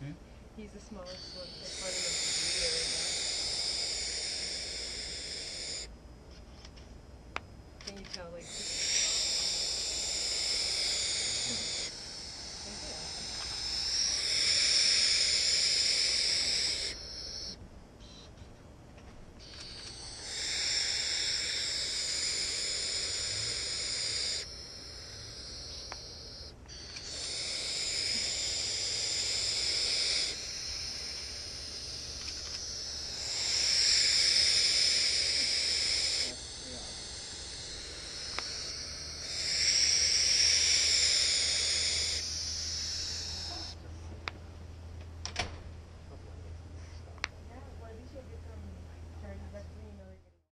Hmm? He's the smallest one. That's part of the video right now. Can you tell, like...